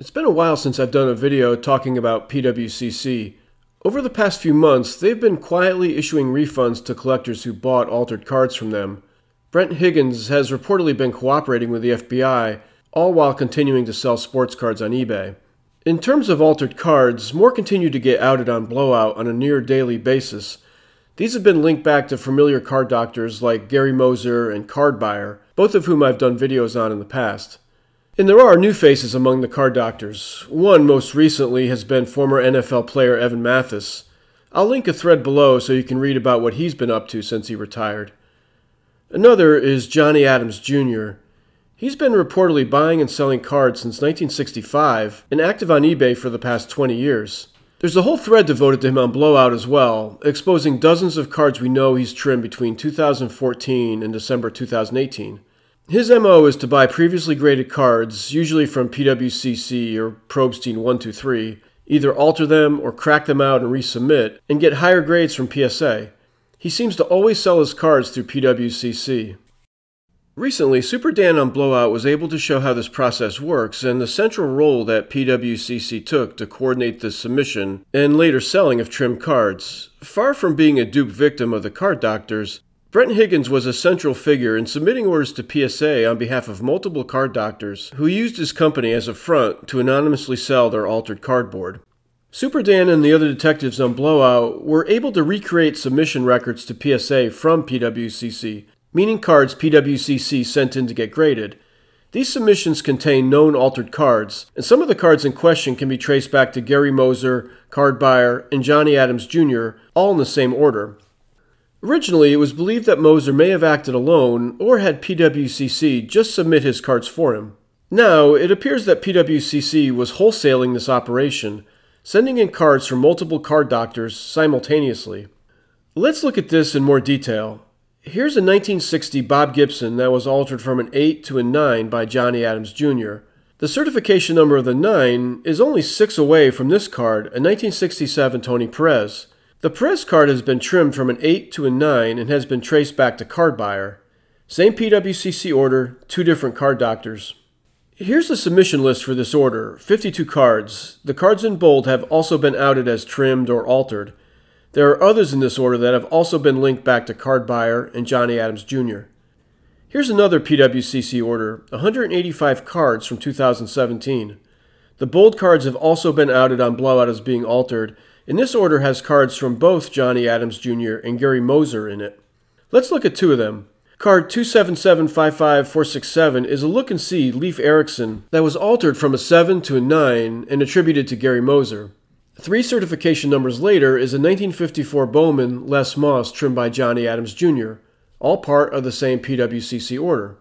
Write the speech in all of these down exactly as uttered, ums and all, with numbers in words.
It's been a while since I've done a video talking about P W C C. Over the past few months, they've been quietly issuing refunds to collectors who bought altered cards from them. Brent Huigens has reportedly been cooperating with the F B I, all while continuing to sell sports cards on eBay. In terms of altered cards, more continue to get outed on Blowout on a near-daily basis. These have been linked back to familiar card doctors like Gary Moser and Card Buyer, both of whom I've done videos on in the past. And there are new faces among the card doctors. One, most recently, has been former N F L player Evan Mathis. I'll link a thread below so you can read about what he's been up to since he retired. Another is Johnny Adams Junior He's been reportedly buying and selling cards since nineteen sixty-five and active on eBay for the past twenty years. There's a whole thread devoted to him on Blowout as well, exposing dozens of cards we know he's trimmed between two thousand fourteen and December two thousand eighteen. His M O is to buy previously graded cards, usually from P W C C or Probstein one two three, either alter them or crack them out and resubmit, and get higher grades from P S A. He seems to always sell his cards through P W C C. Recently, Super Dan on Blowout was able to show how this process works and the central role that P W C C took to coordinate the submission and later selling of trim cards. Far from being a dupe victim of the card doctors, Brent Huigens was a central figure in submitting orders to P S A on behalf of multiple card doctors who used his company as a front to anonymously sell their altered cardboard. Super Dan and the other detectives on Blowout were able to recreate submission records to P S A from P W C C, meaning cards P W C C sent in to get graded. These submissions contain known altered cards, and some of the cards in question can be traced back to Gary Moser, Card Buyer, and Johnny Adams Junior, all in the same order. Originally, it was believed that Moser may have acted alone or had P W C C just submit his cards for him. Now, it appears that P W C C was wholesaling this operation, sending in cards from multiple card doctors simultaneously. Let's look at this in more detail. Here's a nineteen sixty Bob Gibson that was altered from an eight to a nine by Johnny Adams Junior The certification number of the nine is only six away from this card, a nineteen sixty-seven Tony Perez. The Perez card has been trimmed from an eight to a nine and has been traced back to Card Buyer. Same P W C C order, two different card doctors. Here's the submission list for this order, fifty-two cards. The cards in bold have also been outed as trimmed or altered. There are others in this order that have also been linked back to Card Buyer and Johnny Adams Junior Here's another P W C C order, one hundred eighty-five cards from two thousand seventeen. The bold cards have also been outed on Blowout as being altered, and this order has cards from both Johnny Adams Junior and Gary Moser in it. Let's look at two of them. Card two seven seven five five four six seven is a look-and-see Leaf Ericson that was altered from a seven to a nine and attributed to Gary Moser. Three certification numbers later is a nineteen fifty-four Bowman Les Moss trimmed by Johnny Adams Junior, all part of the same P W C C order.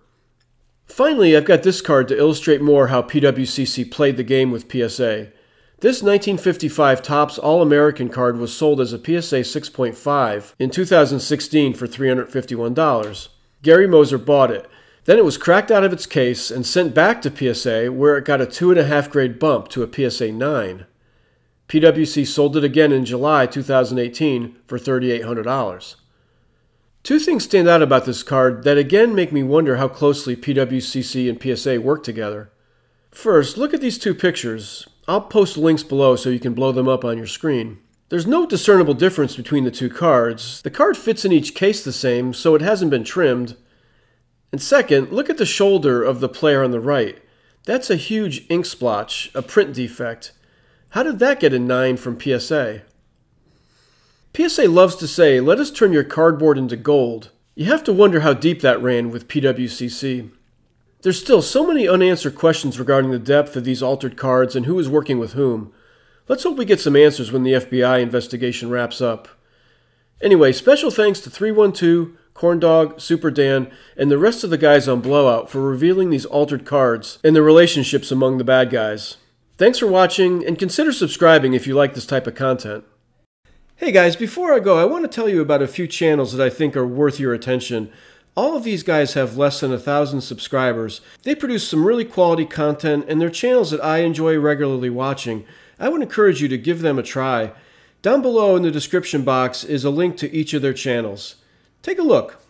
Finally, I've got this card to illustrate more how P W C C played the game with P S A. This nineteen fifty-five Topps All-American card was sold as a P S A six point five in two thousand sixteen for three hundred fifty-one dollars. Gary Moser bought it. Then it was cracked out of its case and sent back to P S A, where it got a two point five grade bump to a P S A nine. P W C sold it again in July two thousand eighteen for three thousand eight hundred dollars. Two things stand out about this card that again make me wonder how closely P W C C and P S A work together. First, look at these two pictures. I'll post links below so you can blow them up on your screen. There's no discernible difference between the two cards. The card fits in each case the same, so it hasn't been trimmed. And second, look at the shoulder of the player on the right. That's a huge ink splotch, a print defect. How did that get a nine from P S A? P S A loves to say, let us turn your cardboard into gold. You have to wonder how deep that ran with P W C C. There's still so many unanswered questions regarding the depth of these altered cards and who is working with whom. Let's hope we get some answers when the F B I investigation wraps up. Anyway, special thanks to three one two, Corndog, Super Dan, and the rest of the guys on Blowout for revealing these altered cards and the relationships among the bad guys. Thanks for watching, and consider subscribing if you like this type of content. Hey guys, before I go, I want to tell you about a few channels that I think are worth your attention. All of these guys have less than a thousand subscribers. They produce some really quality content, and they're channels that I enjoy regularly watching. I would encourage you to give them a try. Down below in the description box is a link to each of their channels. Take a look.